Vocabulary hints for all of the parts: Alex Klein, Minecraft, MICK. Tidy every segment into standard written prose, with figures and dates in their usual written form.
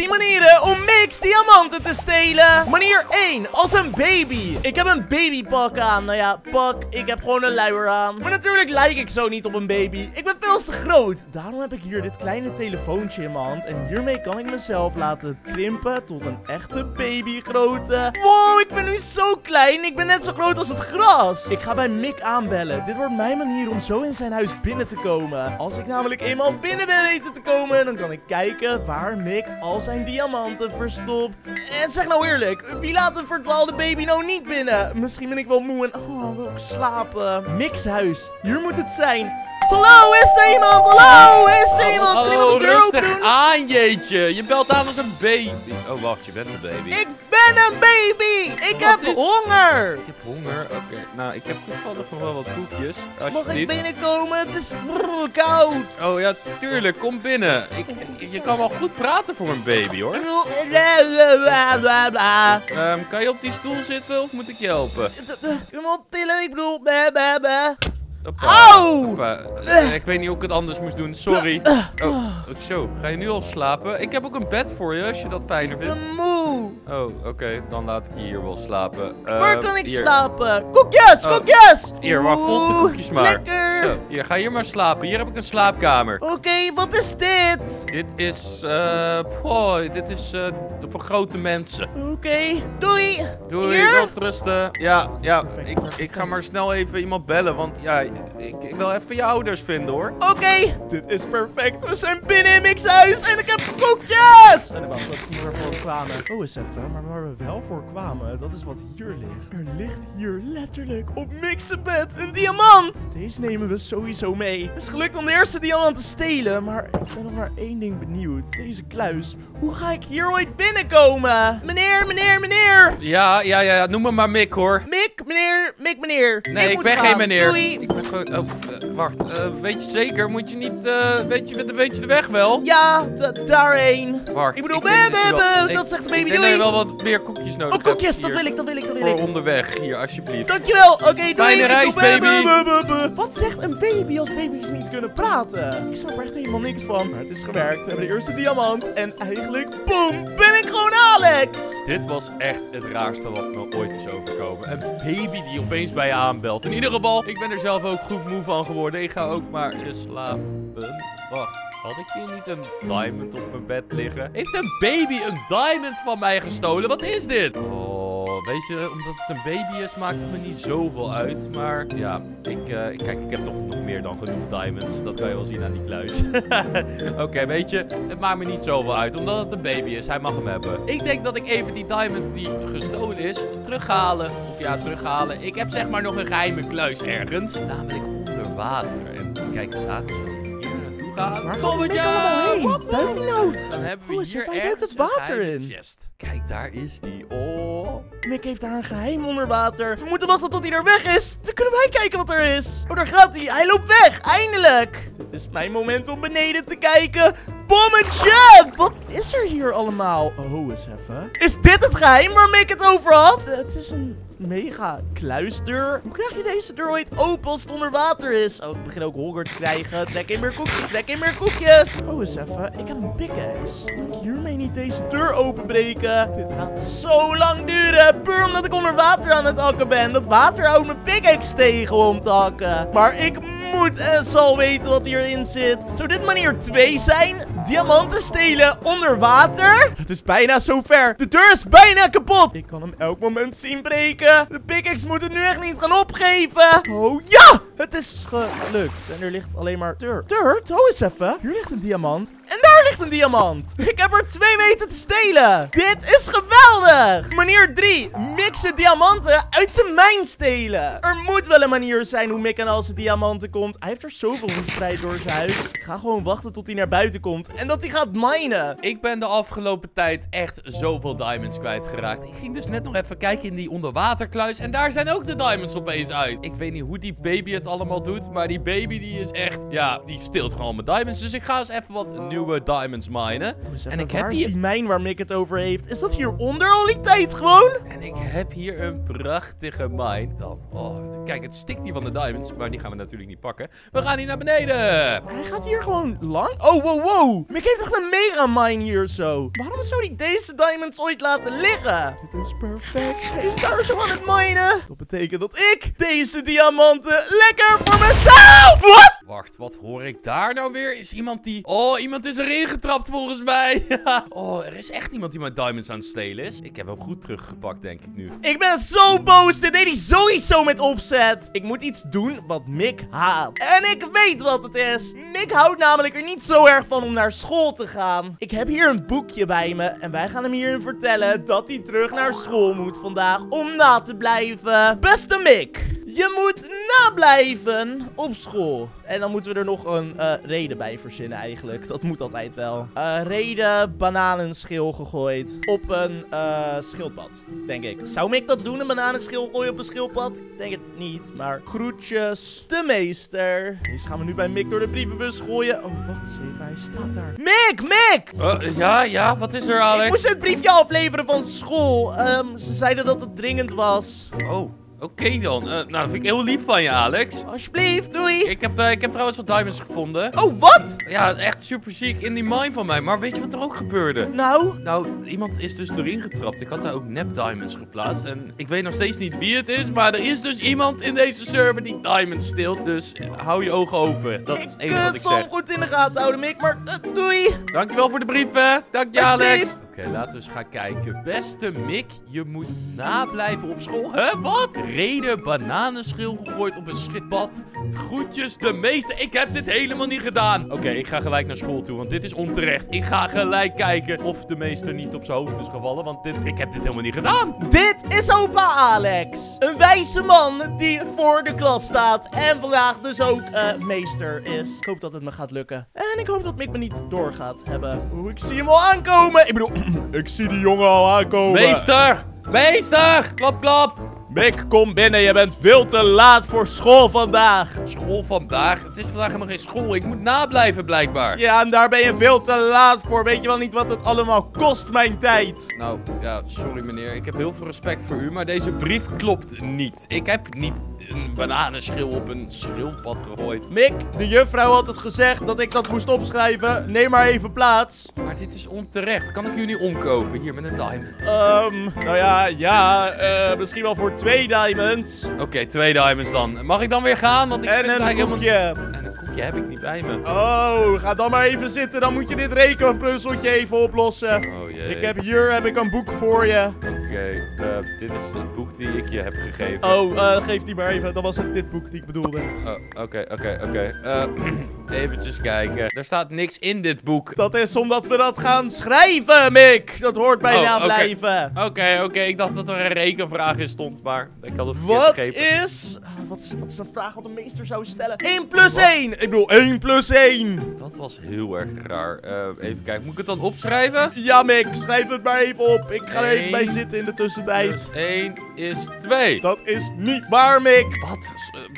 10 manieren om Mick's diamanten te stelen. Manier 1. Als een baby. Ik heb een babypak aan. Nou ja, pak. Ik heb gewoon een luier aan. Maar natuurlijk lijk ik zo niet op een baby. Ik ben veel te groot. Daarom heb ik hier dit kleine telefoontje in mijn hand. En hiermee kan ik mezelf laten krimpen tot een echte babygrootte. Wow, ik ben nu zo klein. Ik ben net zo groot als het gras. Ik ga bij Mick aanbellen. Dit wordt mijn manier om zo in zijn huis binnen te komen. Als ik namelijk eenmaal binnen ben weten te komen, dan kan ik kijken waar Mick al zijn diamanten verstopt. En zeg nou eerlijk, wie laat een verdwaalde baby nou niet binnen? Misschien ben ik wel moe en wil ik slapen. Mick's huis, hier moet het zijn. Hallo, is er iemand? Hallo, is er iemand? Kan iemand de deur open doen? Rustig aan, jeetje. Je belt aan als een baby. Oh, wacht, je bent een baby. Ik ben een baby. Ik heb honger. Ik heb honger? Oké, nou, ik heb toevallig nog wel wat koekjes. Mag ik binnenkomen? Het is koud. Oh ja, tuurlijk. Kom binnen. Je kan wel goed praten voor een baby, hoor. Kan je op die stoel zitten of moet ik je helpen? Iemand tillen, ik bedoel... Au! Ik weet niet hoe ik het anders moest doen, sorry. Zo, ga je nu al slapen? Ik heb ook een bed voor je, als je dat fijner vindt. Ik ben moe. Oké, dan laat ik je hier wel slapen. Waar kan ik slapen? Koekjes, koekjes! Hier, maar vol de koekjes maar. Lekker! Zo, hier, ga hier maar slapen. Hier heb ik een slaapkamer. Oké, wat is dit? Dit is, voor grote mensen. Oké, doei! Doei, wat rusten. Ja, ik ga maar snel even iemand bellen, want ja... Ik wil even je ouders vinden, hoor. Oké, dit is perfect. We zijn binnen in Mick's huis en ik heb koekjes! En wacht, dat is niet waarvoor we kwamen. Oh, eens even. Maar waar we wel voor kwamen, dat is wat hier ligt. Er ligt hier letterlijk op Mick's bed een diamant. Deze nemen we sowieso mee. Het is gelukt om de eerste diamant te stelen, maar ik ben nog maar één ding benieuwd. Deze kluis. Hoe ga ik hier ooit binnenkomen? Meneer. Ja. Noem me maar Mick, hoor. Mick, meneer. Nee, ik ben geen meneer. Doei. Weet je zeker? Moet je niet... Weet je de weg wel? Ja, daarheen. Wacht. Ik bedoel, dat zegt de baby, doei. Nee, wel wat meer koekjes nodig. Oh, koekjes, dat wil ik. Voor onderweg, hier, alsjeblieft. Dankjewel, oké, doei. Fijne reis, baby. Wat zegt een baby als baby's niet kunnen praten? Ik snap er echt helemaal niks van. Maar het is gewerkt, we hebben de eerste diamant. En eigenlijk, boem, ben ik gewoon Alex. Dit was echt het raarste wat me ooit is overkomen. Een baby die opeens bij je aanbelt. In ieder geval, ik ben er zelf ook goed moe van geworden. Ik ga ook maar slapen. Wacht, had ik hier niet een diamond op mijn bed liggen? Heeft een baby een diamond van mij gestolen? Wat is dit? Weet je, omdat het een baby is, maakt het me niet zoveel uit. Maar ja, ik heb toch nog meer dan genoeg diamonds. Dat kan je wel zien aan die kluis. Oké, weet je, het maakt me niet zoveel uit. Omdat het een baby is, hij mag hem hebben. Ik denk dat ik even die diamond die gestolen is, terughalen. Of ja, terughalen. Ik heb zeg maar nog een geheime kluis ergens. Namelijk onder water. En kijk eens aan, Waar duikt hij nou? Dan hebben we hier echt het water in. Chest. Kijk, daar is die. Mick heeft daar een geheim onder water. We moeten wachten tot hij er weg is. Dan kunnen wij kijken wat er is. Oh, daar gaat hij. Hij loopt weg. Eindelijk. Dit is mijn moment om beneden te kijken. Bommetje! Wat is er hier allemaal? Oh, eens even. Is dit het geheim waar Mick het over had? Het is een... mega kluisdeur. Hoe krijg je deze deur ooit open als het onder water is? Oh, ik begin ook honger te krijgen. Trek in meer koekjes. Oh, eens even. Ik heb een pickaxe. Kan ik hiermee niet deze deur openbreken? Dit gaat zo lang duren. Puur omdat ik onder water aan het hakken ben. Dat water houdt mijn pickaxe tegen om te hakken. Maar ik moet en zal weten wat hierin zit. Zou dit manier 2 zijn? Diamanten stelen onder water? Het is bijna zover. De deur is bijna kapot. Ik kan hem elk moment zien breken. De pickaxe moet het nu echt niet gaan opgeven. Oh ja! Het is gelukt. En er ligt alleen maar dirt. Oh, eens even. Hier ligt een diamant. En daar ligt een diamant. Ik heb er 2 weten te stelen. Dit is geweldig. Manier 3. Mixen diamanten uit zijn mijn stelen. Er moet wel een manier zijn hoe Mick aan al zijn diamanten komt. Hij heeft er zoveel verspreid door zijn huis. Ik ga gewoon wachten tot hij naar buiten komt. En dat hij gaat minen. Ik ben de afgelopen tijd echt zoveel diamonds kwijtgeraakt. Ik ging dus net nog even kijken in die onderwaterkluis. En daar zijn ook de diamonds opeens uit. Ik weet niet hoe die baby het allemaal doet. Maar die baby die is echt... ja, die steelt gewoon mijn diamonds. Dus ik ga eens even wat nieuwe diamonds diamonds minen. En ik heb hier... die mijn waar Mick het over heeft? Is dat hieronder al die tijd gewoon? En ik heb hier een prachtige mine. Dan. Oh, kijk, het stikt hier van de diamonds. Maar die gaan we natuurlijk niet pakken. We gaan hier naar beneden. Hij gaat hier gewoon lang. Oh, wow, wow. Mick heeft echt een mega mine hier zo. Waarom zou hij deze diamonds ooit laten liggen? Dit is perfect. Hij is daar zo aan het minen. Dat betekent dat ik deze diamanten lekker voor mezelf. Wat? Wacht, wat hoor ik daar nou weer? Is iemand die... Oh, iemand is erin getrapt volgens mij. Oh, er is echt iemand die mijn diamonds aan het stelen is. Ik heb hem goed teruggepakt, denk ik nu. Ik ben zo boos. Dit deed hij sowieso met opzet. Ik moet iets doen wat Mick haat. En ik weet wat het is. Mick houdt namelijk er niet zo erg van om naar school te gaan. Ik heb hier een boekje bij me. En wij gaan hem hierin vertellen dat hij terug naar school moet vandaag om na te blijven. Beste Mick. Je moet nablijven op school. En dan moeten we er nog een reden bij verzinnen eigenlijk. Dat moet altijd wel. Reden bananenschil gegooid op een schildpad, denk ik. Zou Mick dat doen, een bananenschil gooien op een schildpad? Ik denk het niet, maar groetjes de meester. Deze gaan we nu bij Mick door de brievenbus gooien. Oh, wacht eens even, hij staat daar. Mick, Mick! Ja, wat is er, Alex? Ik moest het briefje afleveren van school. Ze zeiden dat het dringend was. Oh. Oké dan. Nou, dat vind ik heel lief van je, Alex. Alsjeblieft, doei. Ik heb trouwens wat diamonds gevonden. Oh, wat? Ja, echt super ziek in die mine van mij. Maar weet je wat er ook gebeurde? Nou? Nou, iemand is dus erin getrapt. Ik had daar ook nep diamonds geplaatst. En ik weet nog steeds niet wie het is. Maar er is dus iemand in deze server die diamonds steelt. Dus hou je ogen open. Dat is het enige wat ik zeg. Ik zal goed in de gaten houden, Mick. Maar doei. Dankjewel voor de brieven. Dank je, Alex. Oké, laten we eens gaan kijken. Beste Mick, je moet nablijven op school. Huh, wat? Reden bananenschil gegooid op een schildpad. Groetjes de meester. Ik heb dit helemaal niet gedaan. Oké, ik ga gelijk naar school toe, want dit is onterecht. Ik ga gelijk kijken of de meester niet op zijn hoofd is gevallen, want ik heb dit helemaal niet gedaan. Dit is opa Alex. Een wijze man die voor de klas staat en vandaag dus ook meester is. Ik hoop dat het me gaat lukken. En ik hoop dat Mick me niet door gaat hebben. Oeh, ik zie hem al aankomen. Ik bedoel... Ik zie die jongen al aankomen. Meester! Meester! Klap, klap! Mick, kom binnen. Je bent veel te laat voor school vandaag. School vandaag? Het is vandaag helemaal geen school. Ik moet nablijven blijkbaar. Ja, en daar ben je veel te laat voor. Weet je wel niet wat het allemaal kost, mijn tijd? Nou, ja, sorry meneer. Ik heb heel veel respect voor u, maar deze brief klopt niet. Ik heb niet een bananenschil op een schildpad gegooid. Mick, de juffrouw had het gezegd dat ik dat moest opschrijven. Neem maar even plaats. Maar dit is onterecht. Kan ik jullie omkopen? Hier, met een diamond. Nou ja, misschien wel voor 2 diamonds. Oké, 2 diamonds dan. Mag ik dan weer gaan? Want ik en een koekje. Helemaal... En een koekje heb ik niet bij me. Oh, ga dan maar even zitten. Dan moet je dit rekenpuzzeltje even oplossen. Oh jee. Hier heb ik een boek voor je. Oké, dit is het boek die ik je heb gegeven. Oh, geef die maar even. Dat was het dit boek die ik bedoelde. Oké. Eventjes kijken. Er staat niks in dit boek. Dat is omdat we dat gaan schrijven, Mick. Dat hoort bij nablijven. Oké. Ik dacht dat er een rekenvraag in stond, maar ik had het verkeerd gegeven. Wat is een vraag wat de meester zou stellen? 1 + 1! Ik bedoel, 1 + 1! Dat was heel erg raar. Even kijken. Moet ik het dan opschrijven? Ja, Mick. Schrijf het maar even op. Ik ga er even bij zitten in de tussentijd. Dus 1 is 2. Dat is niet waar, Mick. Wat?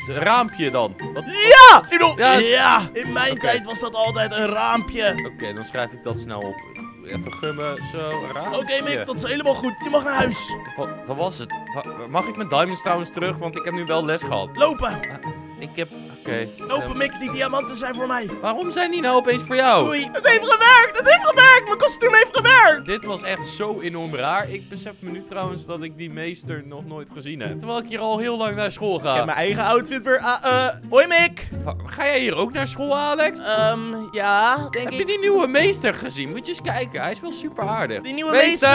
Het raampje dan? Wat? Ja! Ik bedoel, ja! In mijn tijd was dat altijd een raampje. Oké, dan schrijf ik dat snel op. Even gummen, zo, raar. Oké, Mick, dat is helemaal goed. Je mag naar huis. Wat was het? Mag ik mijn diamonds trouwens terug? Want ik heb nu wel les gehad. Lopen! Lopen, Mick, die diamanten zijn voor mij. Waarom zijn die nou opeens voor jou? Oei, het heeft gewerkt, het heeft gewerkt. Mijn kostuum heeft gewerkt. Dit was echt zo enorm raar. Ik besef me nu trouwens dat ik die meester nog nooit gezien heb. Terwijl ik hier al heel lang naar school ga. Ik heb mijn eigen outfit weer. Hoi, Mick. Ga jij hier ook naar school, Alex? Ja, denk ik. Heb je die nieuwe meester gezien? Moet je eens kijken, hij is wel super aardig. Die nieuwe meester,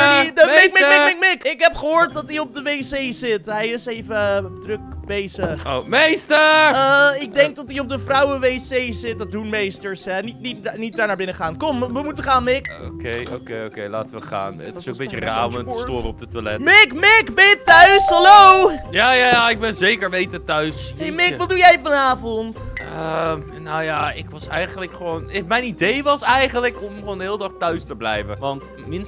Mick. Ik heb gehoord dat hij op de wc zit. Hij is even druk bezig. Oh, meester! Ik denk dat hij op de vrouwenwc zit. Dat doen meesters, hè. Niet daar naar binnen gaan. Kom, we moeten gaan, Mick. Oké, laten we gaan. Het is ook een beetje raar om te storen op de toilet. Mick, ben je thuis? Hallo? Ja, ik ben zeker weten thuis. Hey, Mick, wat doe jij vanavond? Nou ja, ik was eigenlijk gewoon... Mijn idee was eigenlijk om gewoon de hele dag thuis te blijven. Want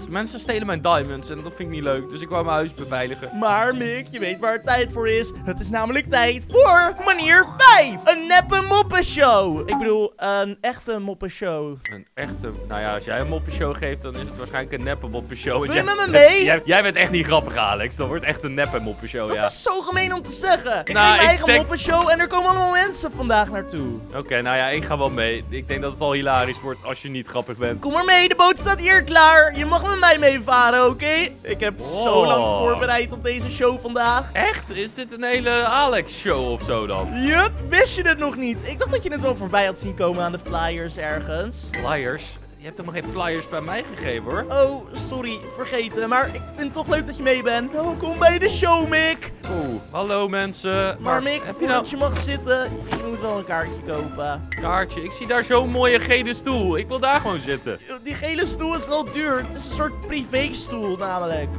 mensen stelen mijn diamonds en dat vind ik niet leuk. Dus ik wou mijn huis beveiligen. Maar Mick, je weet waar het tijd voor is. Het is namelijk namelijk tijd voor manier 5. Een neppe moppenshow. Ik bedoel, een echte moppenshow. Een echte... Nou ja, als jij een moppenshow geeft, dan is het waarschijnlijk een neppe moppenshow. Doe je met me mee? Jij bent echt niet grappig, Alex. Dat wordt echt een neppe moppenshow, ja. Dat is zo gemeen om te zeggen. Ik geef mijn eigen moppenshow en er komen allemaal mensen vandaag naartoe. Oké, nou ja, ik ga wel mee. Ik denk dat het al hilarisch wordt als je niet grappig bent. Kom maar mee, de boot staat hier klaar. Je mag met mij meevaren, oké? Ik heb zo lang voorbereid op deze show vandaag. Echt? Is dit een hele Alex-show of zo dan? Jup, wist je dit nog niet? Ik dacht dat je het wel voorbij had zien komen aan de flyers ergens. Flyers? Je hebt helemaal geen flyers bij mij gegeven, hoor. Oh, sorry, vergeten. Maar ik vind het toch leuk dat je mee bent. Welkom bij de show, Mick. Oeh, hallo mensen. Maar Mick, voordat je mag zitten, je moet wel een kaartje kopen. Kaartje? Ik zie daar zo'n mooie gele stoel. Ik wil daar gewoon zitten. Die gele stoel is wel duur. Het is een soort privéstoel, namelijk.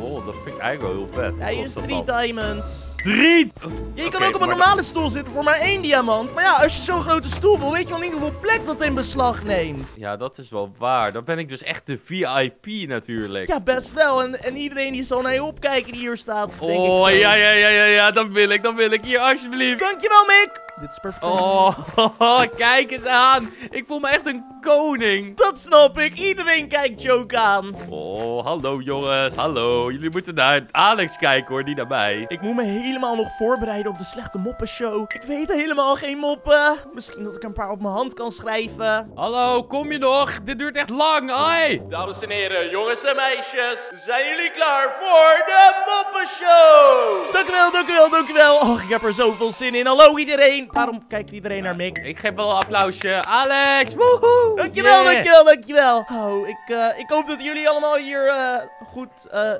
Oh, dat vind ik eigenlijk wel heel vet. Hij is 3 diamonds. 3? Je kan ook op een normale stoel zitten voor maar 1 diamant. Maar ja, als je zo'n grote stoel wil, weet je wel niet hoeveel plek dat in beslag neemt. Ja, dat is wel waar. Dan ben ik dus echt de VIP natuurlijk. Ja, best wel. En iedereen die zal naar je opkijken die hier staat, denk ik. Oh, ja, dat wil ik. Hier, alsjeblieft. Dankjewel, Mick. Dit is perfect. Oh, kijk eens aan. Ik voel me echt een koning. Dat snap ik. Iedereen kijkt Joke aan. Oh, hallo jongens. Hallo. Jullie moeten naar Alex kijken hoor, niet naar mij. Ik moet me helemaal nog voorbereiden op de slechte moppenshow. Ik weet helemaal geen moppen. Misschien dat ik een paar op mijn hand kan schrijven. Hallo, kom je nog? Dit duurt echt lang. Ai. Dames en heren, jongens en meisjes. Zijn jullie klaar voor de moppenshow? Dank u wel. Och, ik heb er zoveel zin in. Hallo iedereen. Waarom kijkt iedereen naar Mick? Ik geef wel een applausje. Alex, woehoe! Dankjewel. Oh, ik hoop dat jullie allemaal hier goed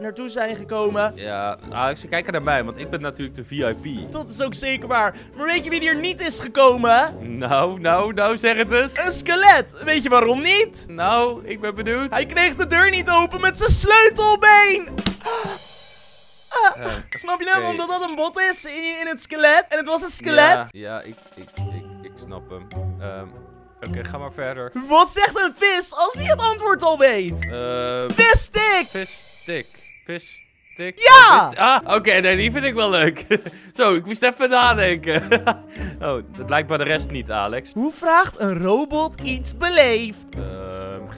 naartoe zijn gekomen. Ja, Alex, kijk naar mij, want ik ben natuurlijk de VIP. Dat is ook zeker waar. Maar weet je wie er niet is gekomen? Nou, zeg het eens. Een skelet. Weet je waarom niet? Nou, ik ben benieuwd. Hij kreeg de deur niet open met zijn sleutelbeen. Snap je nou omdat dat een bot is in het skelet? En het was een skelet? Ja, ik snap hem. Oké, ga maar verder. Wat zegt een vis als die het antwoord al weet? Visstick! Visstick? Ja! Oké, die vind ik wel leuk. Zo, ik moest even nadenken. Oh, dat lijkt bij de rest niet, Alex. Hoe vraagt een robot iets beleefd?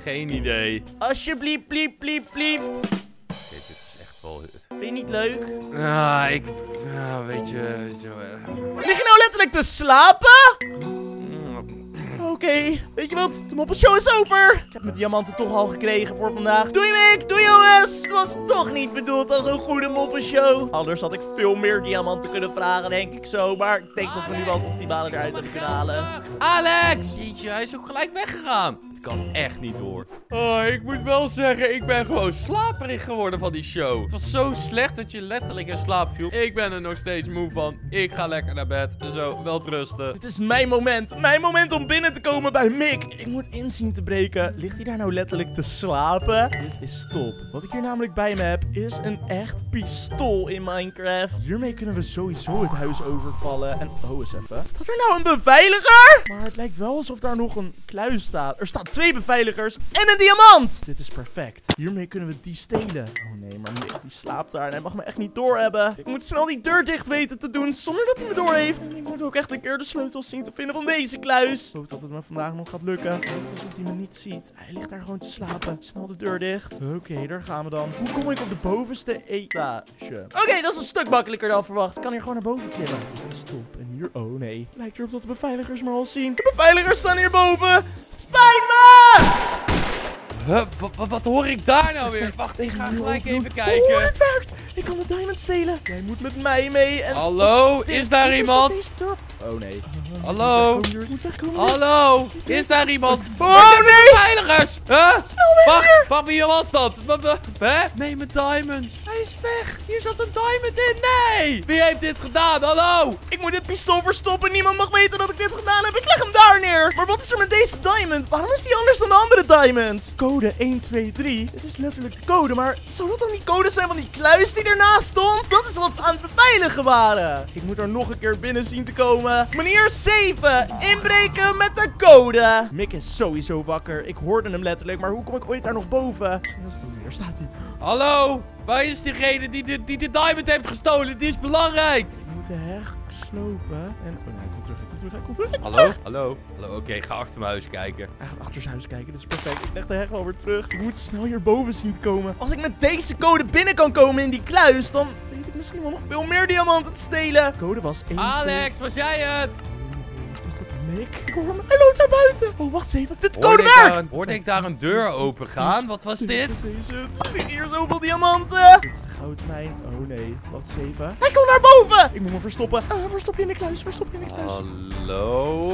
Geen idee. Alsjeblieft, blieft. Vind je niet leuk? Weet je... Lig je nou letterlijk te slapen? Oké, weet je wat? De moppenshow is over. Ik heb mijn diamanten toch al gekregen voor vandaag. Doei Mick, doei jongens. Het was toch niet bedoeld als een goede moppenshow. Anders had ik veel meer diamanten kunnen vragen, denk ik zo. Maar ik denk dat we nu wel het optimale eruit hebben kunnen halen. Alex! Jeetje, hij is ook gelijk weggegaan. Het kan echt niet hoor. Oh, ik moet wel zeggen, ik ben gewoon slaperig geworden van die show. Het was zo slecht dat je letterlijk in slaap viel. Ik ben er nog steeds moe van. Ik ga lekker naar bed. Zo, welterusten. Dit is mijn moment. Mijn moment om binnen te komen bij Mick. Ik moet inzien te breken. Ligt hij daar nou letterlijk te slapen? Dit is top. Wat ik hier namelijk bij me heb, is een echt pistool in Minecraft. Hiermee kunnen we sowieso het huis overvallen. En, oh, eens even. Staat er nou een beveiliger? Maar het lijkt wel alsof daar nog een kluis staat. Er staat 2 beveiligers en een diamant. Dit is perfect. Hiermee kunnen we die stelen. Oh nee, maar Mick die slaapt daar en hij mag me echt niet doorhebben. Ik moet snel die deur dicht weten te doen zonder dat hij me doorheeft. En ik moet ook echt een keer de sleutels zien te vinden van deze kluis. Dat het me vandaag nog gaat lukken. Het is dat hij me niet ziet. Hij ligt daar gewoon te slapen. Snel de deur dicht. Oké, daar gaan we dan. Hoe kom ik op de bovenste etage? Oké, dat is een stuk makkelijker dan verwacht. Ik kan hier gewoon naar boven klimmen. Dit is top. En hier... Oh, nee. Lijkt erop dat de beveiligers me al zien. De beveiligers staan hier boven. Het spijt me! Huh, wat hoor ik daar nou weer? Wacht, ik ga gelijk even kijken. Oh, het werkt! Ik kan de diamond stelen. Jij moet met mij mee. En hallo, is daar iemand? Oh, nee. Hallo? Hallo? Is daar iemand? Oh nee! Beveiligers! Huh? Wacht, wie was dat? Hè? Nee, mijn diamonds. Hij is weg. Hier zat een diamond in. Nee! Wie heeft dit gedaan? Hallo? Ik moet dit pistool verstoppen. Niemand mag weten dat ik dit gedaan heb. Ik leg hem daar neer. Maar wat is er met deze diamond? Waarom is die anders dan de andere diamonds? Code 123. Dit is letterlijk de code, maar zou dat dan die code zijn van die kluis die ernaast stond? Dat is wat ze aan het beveiligen waren. Ik moet er nog een keer binnen zien te komen. Meneer 7, inbreken met de code. Mick is sowieso wakker. Ik hoorde hem letterlijk, maar hoe kom ik ooit daar nog boven? Daar staat hij. Hallo, waar is diegene die de diamond heeft gestolen? Die is belangrijk. moeten herslopen. En... oh nee, hij komt terug, hij komt terug, hij komt terug. Hij komt terug. Hallo? Hallo? Oké, ik ga achter mijn huis kijken. Hij gaat achter zijn huis kijken, dat is perfect. Ik leg de heg wel weer terug. Ik moet snel hierboven zien te komen. Als ik met deze code binnen kan komen in die kluis, dan weet ik misschien wel nog veel meer diamanten te stelen. De code was 1, Alex, 2... was jij het? Is dat Mick? Ik hoor hem. Hij loopt daar buiten. Oh, wacht eens even. Dit code werkt! Hoorde ik daar een deur open gaan? Wat was dit? Wat is het? Er liggen hier zoveel diamanten. Dit is de goudmijn. Oh nee. Wacht eens even. Hij komt naar boven. Ik moet me verstoppen. Verstop je in de kluis. Verstop je in de kluis. Hallo.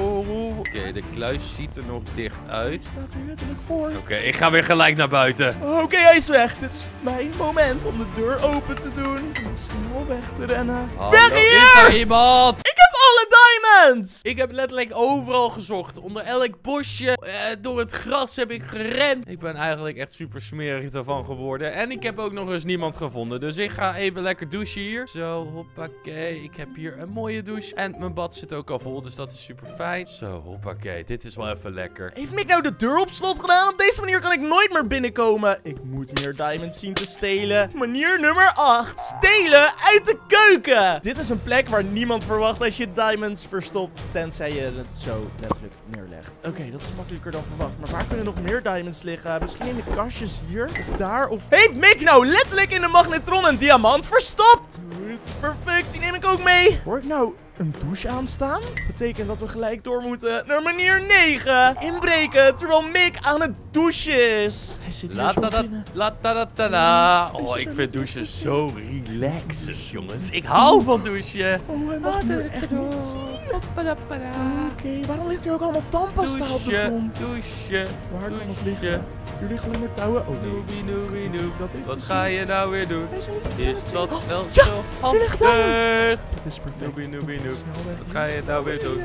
Oké, de kluis ziet er nog dicht uit. Het staat hier letterlijk voor. Oké, ik ga weer gelijk naar buiten. Oké, hij is weg. Dit is mijn moment om de deur open te doen. En snel weg te rennen. Weg hier! Is er iemand? Ik heb alle diamonds. Ik heb letterlijk overal gezocht. Onder elk bosje. Door het gras heb ik gerend. Ik ben eigenlijk echt super smerig daarvan geworden. En ik heb ook nog eens niemand gevonden. Dus ik ga even lekker douchen hier. Zo, hoppakee. Ik heb hier een mooie douche. En mijn bad zit ook al vol. Dus dat is super fijn. Zo, hoppakee. Dit is wel even lekker. Heeft Mick nou de deur op slot gedaan? Op deze manier kan ik nooit meer binnenkomen. Ik moet meer diamonds zien te stelen. Manier nummer 8. Stelen uit de keuken. Dit is een plek waar niemand verwacht dat je diamonds verstopt. Tenzij je het zo letterlijk neerlegt. Oké, dat is makkelijker dan verwacht. Maar waar kunnen nog meer diamonds liggen? Misschien in de kastjes hier? Of daar? Of... heeft Mick nou letterlijk in de magnetron een diamant verstopt? Goed, perfect. Die neem ik ook mee. Hoor ik nou... een douche aanstaan? Betekent dat we gelijk door moeten naar manier 9. Inbreken, terwijl Mick aan het douchen is. Hij zit hier zo binnen. Oh, ik vind douchen zo relaxend, jongens. Ik hou van douchen. Oh, hij mag me echt niet zien. Oké, waarom ligt hier ook allemaal tandpasta op de grond? Douchen, waar kan het liggen? Hier liggen alleen maar touwen. Oh nee. Wat ga je nou weer doen? Is dat wel zo handig? Het is perfect. Wat ga je nou weer doen?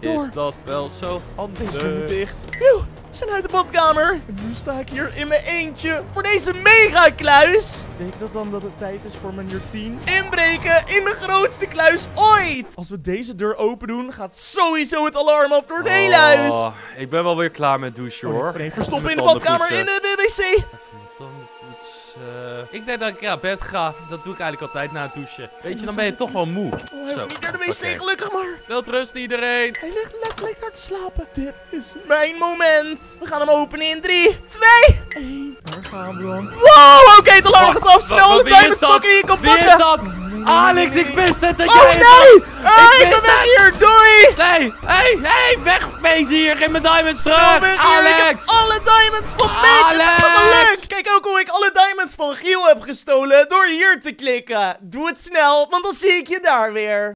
Is dat wel zo handig? Deze deur moet dicht. We zijn uit de badkamer. En nu sta ik hier in mijn eentje voor deze mega kluis. Betekent dat dan dat het tijd is voor manier 10? Inbreken in de grootste kluis ooit. Als we deze deur open doen, gaat sowieso het alarm af door het hele huis. Ik ben wel weer klaar met douchen, hoor. Verstop in de badkamer, in de wc. Ik denk dat ik naar bed ga. Dat doe ik eigenlijk altijd na het douchen. Weet je, dan ben je toch wel moe. Oh, hij moet niet naar de wc, gelukkig maar. Welterust iedereen. Hij ligt letterlijk naar te slapen. Dit is mijn moment. We gaan hem openen in 3, 2, 1. Daar gaan we dan. Wow, oké, het alarm gaat af. Snel de diamonds pakken en je kan pakken. Wie is dat? Alex, ik wist het dat jij... oh nee! Ik ben weg hier, doei! Nee, hey, wegwezen hier. Geef mijn diamonds terug, Alex! Alle diamonds van Mick, dat is toch leuk! Kijk ook hoe ik alle diamonds van Giel heb gestolen door hier te klikken. Doe het snel, want dan zie ik je daar weer.